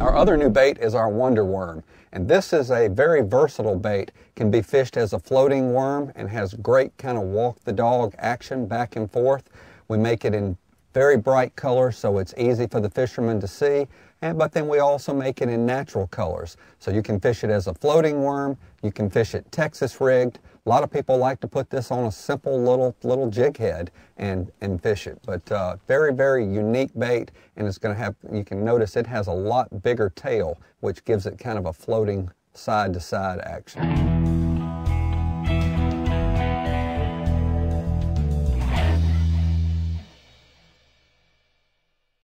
Our other new bait is our Wonder Worm, and this is a very versatile bait. Can be fished as a floating worm and has great kind of walk the dog action back and forth. We make it in very bright colors so it's easy for the fishermen to see, but then we also make it in natural colors. So you can fish it as a floating worm, you can fish it Texas rigged. A lot of people like to put this on a simple little jig head and fish it, but very, very unique bait, and it's going to have, you can notice it has a lot bigger tail, which gives it kind of a floating side-to-side action.